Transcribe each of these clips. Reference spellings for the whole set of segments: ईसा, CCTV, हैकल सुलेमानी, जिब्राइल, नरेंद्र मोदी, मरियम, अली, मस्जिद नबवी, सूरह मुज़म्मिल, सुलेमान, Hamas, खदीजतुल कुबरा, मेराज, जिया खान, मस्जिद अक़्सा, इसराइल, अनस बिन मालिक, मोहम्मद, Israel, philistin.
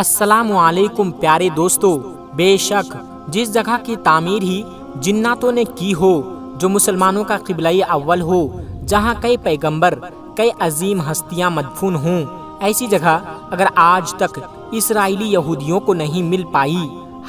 अस्सलामुअलैकुम प्यारे दोस्तों, बेशक जिस जगह की तामीर ही जिन्नातों ने की हो, जो मुसलमानों का क़िबला-ए अव्वल हो, जहां कई पैगंबर, कई अजीम हस्तियां मदफून हों, ऐसी जगह अगर आज तक इसराइली यहूदियों को नहीं मिल पाई।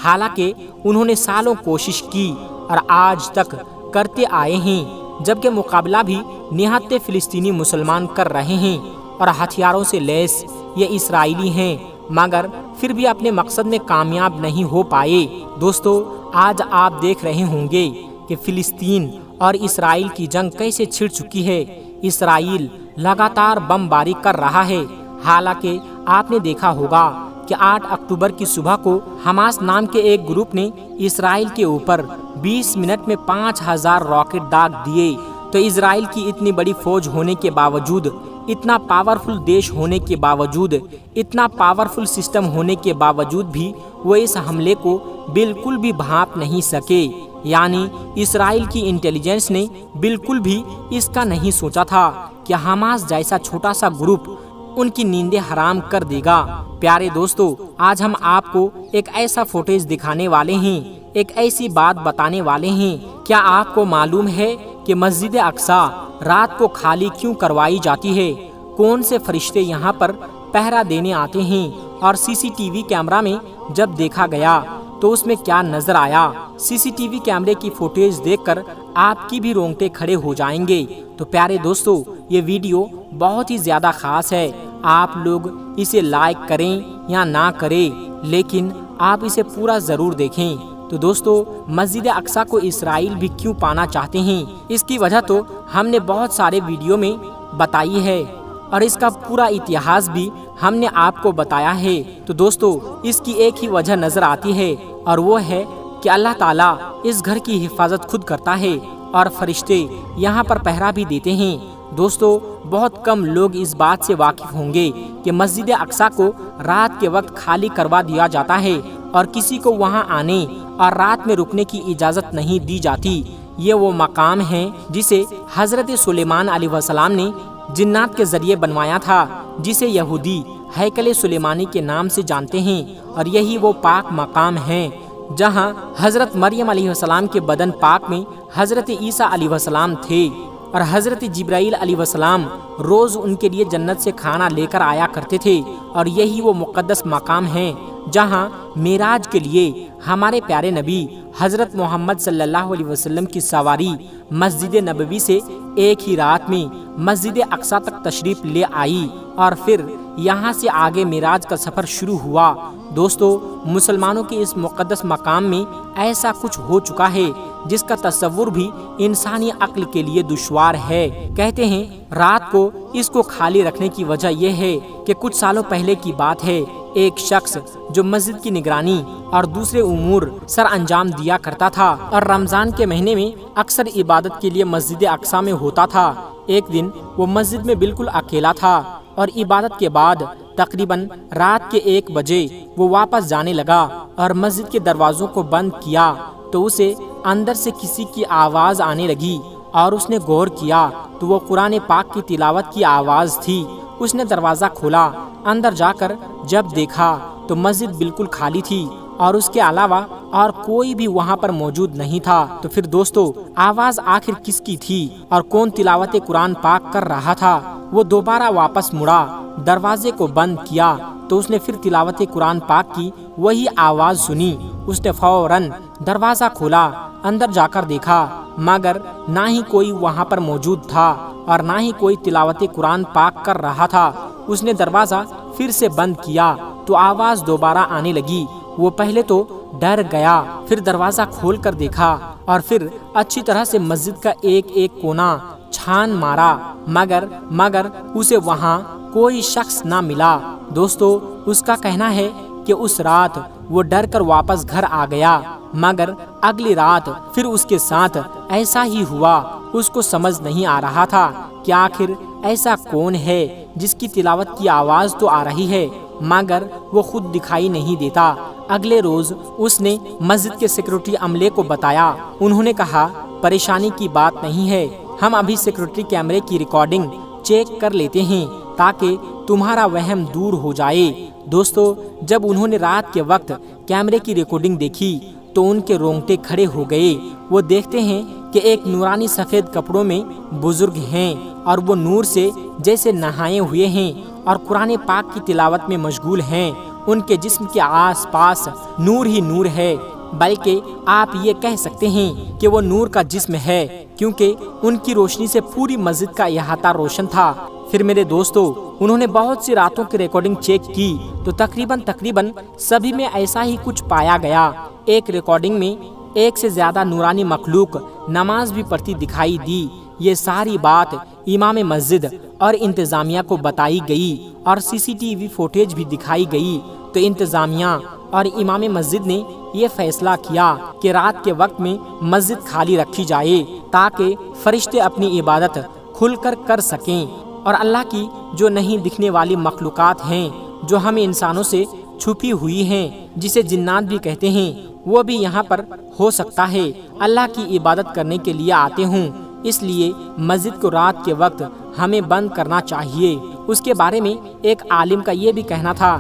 हालांकि उन्होंने सालों कोशिश की और आज तक करते आए हैं, जबकि मुकाबला भी निहत्थ फिलिस्तीनी मुसलमान कर रहे हैं और हथियारों से लैस ये इसराइली हैं, मगर फिर भी अपने मकसद में कामयाब नहीं हो पाए। दोस्तों, आज आप देख रहे होंगे कि फिलिस्तीन और इसराइल की जंग कैसे छिड़ चुकी है। इसराइल लगातार बमबारी कर रहा है। हालांकि आपने देखा होगा कि 8 अक्टूबर की सुबह को हमास नाम के एक ग्रुप ने इसराइल के ऊपर 20 मिनट में 5000 रॉकेट दाग दिए। तो इसराइल की इतनी बड़ी फौज होने के बावजूद, इतना पावरफुल देश होने के बावजूद, इतना पावरफुल सिस्टम होने के बावजूद भी वो इस हमले को बिल्कुल भी भांप नहीं सके। यानी इसराइल की इंटेलिजेंस ने बिल्कुल भी इसका नहीं सोचा था कि हमास जैसा छोटा सा ग्रुप उनकी नींदें हराम कर देगा। प्यारे दोस्तों, आज हम आपको एक ऐसा फुटेज दिखाने वाले हैं, एक ऐसी बात बताने वाले हैं। क्या आपको मालूम है कि मस्जिद अक़्सा रात को खाली क्यों करवाई जाती है? कौन से फरिश्ते यहाँ पर पहरा देने आते हैं? और सीसीटीवी कैमरा में जब देखा गया तो उसमें क्या नजर आया? सीसीटीवी कैमरे की फुटेज देखकर आपकी भी रोंगटे खड़े हो जाएंगे। तो प्यारे दोस्तों, ये वीडियो बहुत ही ज़्यादा ख़ास है। आप लोग इसे लाइक करें या ना करें, लेकिन आप इसे पूरा ज़रूर देखें। तो दोस्तों, मस्जिद अक़्सा को इसराइल भी क्यों पाना चाहते हैं, इसकी वजह तो हमने बहुत सारे वीडियो में बताई है और इसका पूरा इतिहास भी हमने आपको बताया है। तो दोस्तों, इसकी एक ही वजह नज़र आती है और वो है कि अल्लाह ताला इस घर की हिफाजत खुद करता है और फरिश्ते यहाँ पर पहरा भी देते हैं। दोस्तों, बहुत कम लोग इस बात से वाकिफ़ होंगे कि मस्जिद अक़्सा को रात के वक्त खाली करवा दिया जाता है और किसी को वहां आने और रात में रुकने की इजाज़त नहीं दी जाती। ये वो मकाम है जिसे हज़रत सुलेमान अलैहिस्सलाम ने जिन्नात के ज़रिए बनवाया था, जिसे यहूदी हैकल सुलेमानी के नाम से जानते हैं। और यही वो पाक मकाम है जहां हज़रत मरियम अलैहिस्सलाम के बदन पाक में हज़रत ईसा अलैहिस्सलाम थे और हज़रत जिब्राइल अलैहिस्सलाम रोज़ उनके लिए जन्नत से खाना लेकर आया करते थे। और यही वो मुक़द्दस मकाम है जहां मेराज के लिए हमारे प्यारे नबी हज़रत मोहम्मद सल्लल्लाहु अलैहि वसल्लम की सवारी मस्जिद नबवी से एक ही रात में मस्जिद अक़्सा तक तशरीफ़ ले आई और फिर यहां से आगे मेराज का सफ़र शुरू हुआ। दोस्तों, मुसलमानों के इस मुक़द्दस मकाम में ऐसा कुछ हो चुका है जिसका तस्वुर भी इंसानी अक्ल के लिए दुश्वार है। कहते हैं रात को इसको खाली रखने की वजह यह है कि कुछ सालों पहले की बात है, एक शख्स जो मस्जिद की निगरानी और दूसरे उमूर सर अंजाम दिया करता था और रमज़ान के महीने में अक्सर इबादत के लिए मस्जिद अक़्सा में होता था। एक दिन वो मस्जिद में बिल्कुल अकेला था और इबादत के बाद तकरीबन रात के 1 बजे वो वापस जाने लगा और मस्जिद के दरवाज़ों को बंद किया तो उसे अंदर से किसी की आवाज़ आने लगी और उसने गौर किया तो वो कुरान पाक की तिलावत की आवाज़ थी। उसने दरवाज़ा खोला, अंदर जाकर जब देखा तो मस्जिद बिल्कुल खाली थी और उसके अलावा और कोई भी वहाँ पर मौजूद नहीं था। तो फिर दोस्तों, आवाज़ आखिर किसकी थी और कौन तिलावत कुरान पाक कर रहा था? वो दोबारा वापस मुड़ा, दरवाजे को बंद किया तो उसने फिर तिलावत कुरान पाक की वही आवाज़ सुनी। उसने फौरन दरवाज़ा खोला, अंदर जाकर देखा मगर ना ही कोई वहाँ पर मौजूद था और ना ही कोई तिलावत कुरान पाक कर रहा था। उसने दरवाज़ा फिर से बंद किया तो आवाज़ दोबारा आने लगी। वो पहले तो डर गया, फिर दरवाज़ा खोल कर देखा और फिर अच्छी तरह से मस्जिद का एक एक कोना छान मारा मगर उसे वहाँ कोई शख्स ना मिला। दोस्तों, उसका कहना है कि उस रात वो डर कर वापस घर आ गया मगर अगली रात फिर उसके साथ ऐसा ही हुआ। उसको समझ नहीं आ रहा था कि आखिर ऐसा कौन है जिसकी तिलावत की आवाज़ तो आ रही है मगर वो खुद दिखाई नहीं देता। अगले रोज़ उसने मस्जिद के सिक्योरिटी अमले को बताया। उन्होंने कहा परेशानी की बात नहीं है, हम अभी सिक्योरिटी कैमरे की रिकॉर्डिंग चेक कर लेते हैं ताकि तुम्हारा वहम दूर हो जाए। दोस्तों जब उन्होंने रात के वक्त कैमरे की रिकॉर्डिंग देखी तो उनके रोंगटे खड़े हो गए। वो देखते हैं कि एक नूरानी सफ़ेद कपड़ों में बुजुर्ग हैं और वो नूर से जैसे नहाए हुए हैं और कुरान पाक की तिलावत में मशगूल हैं। उनके जिस्म के आसपास नूर ही नूर है, बल्कि आप ये कह सकते हैं कि वो नूर का जिस्म है, क्योंकि उनकी रोशनी से पूरी मस्जिद का अहाता रोशन था। फिर मेरे दोस्तों उन्होंने बहुत सी रातों की रिकॉर्डिंग चेक की तो तकरीबन सभी में ऐसा ही कुछ पाया गया। एक रिकॉर्डिंग में एक से ज़्यादा नूरानी मखलूक नमाज भी पढ़ती दिखाई दी। ये सारी बात इमाम मस्जिद और इंतज़ामिया को बताई गई और सीसीटीवी फुटेज भी दिखाई गई। तो इंतज़ामिया और इमाम मस्जिद ने ये फैसला किया कि रात के वक्त में मस्जिद खाली रखी जाए ताकि फरिश्ते अपनी इबादत खुलकर कर सकें और अल्लाह की जो नहीं दिखने वाली मखलूक़ात हैं, जो हमें इंसानों से छुपी हुई हैं, जिसे जिन्नात भी कहते हैं, वो भी यहाँ पर हो सकता है अल्लाह की इबादत करने के लिए आते हों। इसलिए मस्जिद को रात के वक्त हमें बंद करना चाहिए। उसके बारे में एक आलिम का ये भी कहना था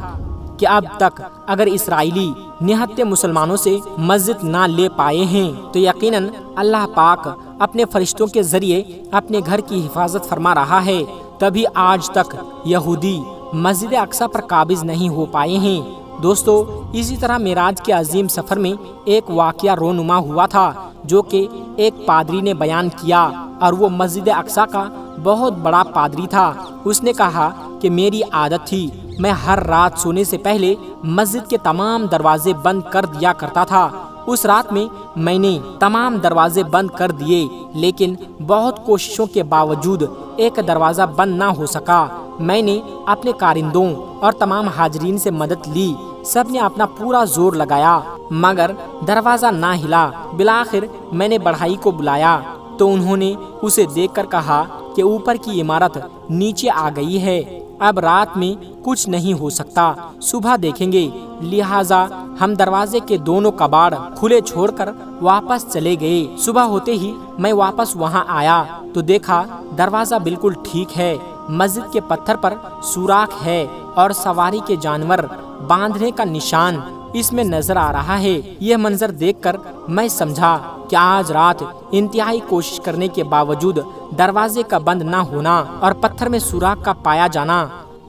कि अब तक अगर इसराइली निहत्ते मुसलमानों से मस्जिद ना ले पाए हैं तो यकीनन अल्लाह पाक अपने फरिश्तों के ज़रिए अपने घर की हिफाजत फरमा रहा है। तभी आज तक यहूदी मस्जिद अक़्सा पर काबिज नहीं हो पाए हैं। दोस्तों इसी तरह मेराज के अजीम सफ़र में एक वाक़या रोनुमा हुआ था जो कि एक पादरी ने बयान किया और वो मस्जिद अक़्सा का बहुत बड़ा पादरी था। उसने कहा कि मेरी आदत थी, मैं हर रात सोने से पहले मस्जिद के तमाम दरवाजे बंद कर दिया करता था। उस रात में मैंने तमाम दरवाजे बंद कर दिए, लेकिन बहुत कोशिशों के बावजूद एक दरवाज़ा बंद ना हो सका। मैंने अपने कारिंदों और तमाम हाजरीन से मदद ली, सब ने अपना पूरा जोर लगाया मगर दरवाज़ा ना हिला। बिलाखिर मैंने बढ़ाई को बुलाया तो उन्होंने उसे देखकर कहा कि ऊपर की इमारत नीचे आ गई है, अब रात में कुछ नहीं हो सकता, सुबह देखेंगे। लिहाजा हम दरवाजे के दोनों कबाड़ खुले छोड़कर वापस चले गए। सुबह होते ही मैं वापस वहां आया तो देखा दरवाज़ा बिल्कुल ठीक है, मस्जिद के पत्थर पर सुराख है और सवारी के जानवर बांधने का निशान इसमें नजर आ रहा है। यह मंजर देखकर मैं समझा कि आज रात इंतहाई कोशिश करने के बावजूद दरवाजे का बंद ना होना और पत्थर में सुराख का पाया जाना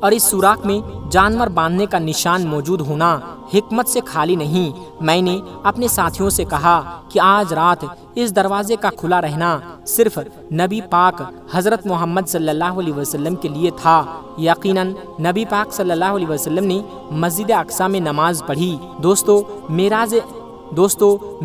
और इस सुराख में जानवर बांधने का निशान मौजूद होना हिकमत से खाली नहीं। मैंने अपने साथियों से कहा कि आज रात इस दरवाजे का खुला रहना सिर्फ नबी पाक हज़रत मोहम्मद सल्लल्लाहु अलैहि वसल्लम के लिए था। यकीनन नबी पाक सल्लल्लाहु अलैहि वसल्लम ने मस्जिद अक़सा में नमाज पढ़ी। दोस्तों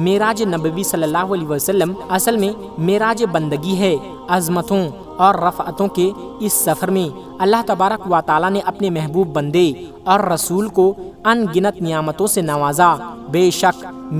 मेराज नबवी सल्लल्लाहु अलैहि वसल्लम असल में मेराज बंदगी है। अज़मतों और रफ़अतों के इस सफ़र में अल्लाह तबारक व तआला ने अपने महबूब बंदे और रसूल को अनगिनत नियामतों से नवाजा। बेशक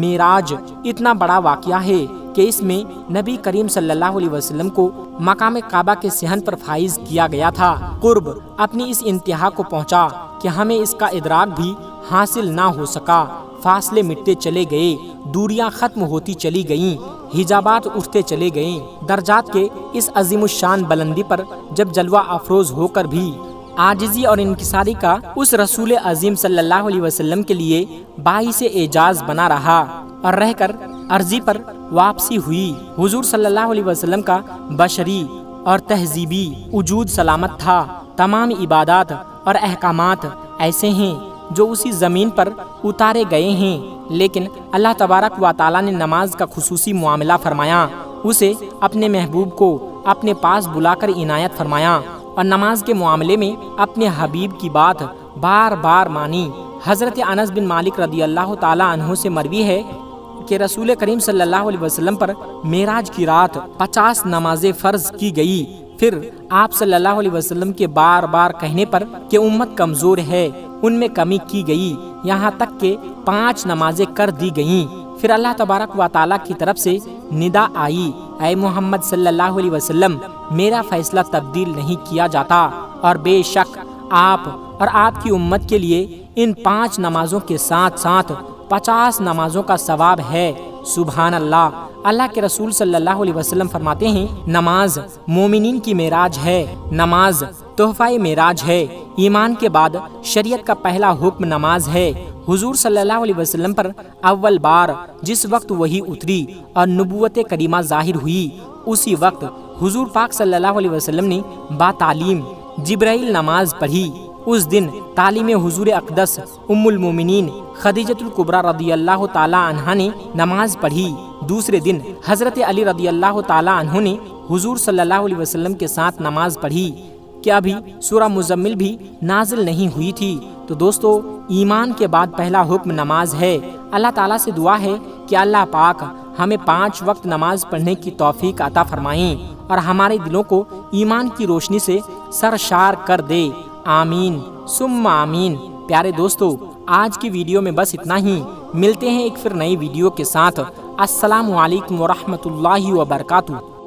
मेराज इतना बड़ा वाक़या है कि इसमें नबी करीम सल्लल्लाहु अलैहि वसल्लम को मकाम काबा के सिहन पर फाइज किया गया था। कुर्ब अपनी इस इंतहा को पहुँचा कि हमें इसका इदराक भी हासिल ना हो सका। फासले मिटते चले गए, दूरियां ख़त्म होती चली गईं, हिजाबात उठते चले गए। दर्जात के इस अजीमुशान बुलंदी पर जब जलवा अफरोज होकर भी आजिज़ी और इनकिसारी का उस रसूल अजीम सल्लल्लाहु अलैहि वसल्लम के लिए बाइसे एजाज़ बना रहा और रहकर अर्जी पर वापसी हुई। हुजूर सल्लल्लाहु अलैहि वसल्लम का बशरी और तहजीबी वजूद सलामत था। तमाम इबादात और अहकामात ऐसे हैं जो उसी ज़मीन पर उतारे गए हैं, लेकिन अल्लाह तबारक व तआला ने नमाज का खुसूसी मुआमला फरमाया, उसे अपने महबूब को अपने पास बुलाकर इनायत फरमाया और नमाज के मामले में अपने हबीब की बात बार बार मानी। हज़रत अनस बिन मालिक रदियल्लाहु ताला अन्हु से मरवी है कि रसूल करीम सल्लल्लाहु अलैहि वसल्लम पर मेराज की रात 50 नमाजें फ़र्ज़ की गई। फिर आप सल्लल्लाहु अलैहि वसल्लम के बार बार कहने पर कि उम्मत कमज़ोर है, उनमें कमी की गई, यहाँ तक के 5 नमाजें कर दी गईं। फिर अल्लाह तबारक व तआला की तरफ से निदा आई, ऐ मोहम्मद सल्लल्लाहु अलैहि वसल्लम, मेरा फ़ैसला तब्दील नहीं किया जाता और बेशक आप और आपकी उम्मत के लिए इन 5 नमाज़ों के साथ साथ 50 नमाज़ों का सवाब है। सुभान अल्लाह। अल्लाह के रसूल सल्लल्लाहु अलैहि वसल्लम फरमाते हैं, नमाज मोमिनीन की मेराज है, नमाज तोहफाए मेराज है। ईमान के बाद शरीयत का पहला हुक्म नमाज है। हुजूर सल्लल्लाहु अलैहि वसल्लम पर अव्वल बार जिस वक्त वही उतरी और नबुव्वत करीमा जाहिर हुई, उसी वक्त हुजूर पाक सल्लल्लाहु अलैहि वसल्लम ने बातालीम जिब्राइल नमाज पढ़ी। उस दिन तालीम हुजूर अक़दस उम्मुल मोमिनीन खदीजतुल कुबरा रदियल्लाहु ताला अन्हा ने नमाज पढ़ी। दूसरे दिन हज़रत अली रदियल्लाहु ताला अन्हु ने हुजूर सल्लल्लाहु अलैहि वसल्लम के साथ नमाज पढ़ी। क्या अभी सूरह मुज़म्मिल भी नाजिल नहीं हुई थी। तो दोस्तों, ईमान के बाद पहला हुक्म नमाज है। अल्लाह ताला से दुआ है कि अल्लाह पाक हमें 5 वक्त नमाज पढ़ने की तौफीक अता फरमाएँ और हमारे दिलों को ईमान की रोशनी से सरशार कर दे। आमीन सुम्मा आमीन। प्यारे दोस्तों, आज की वीडियो में बस इतना ही। मिलते हैं एक फिर नई वीडियो के साथ। अस्सलामु अलैकुम व रहमतुल्लाहि व बरकातहू।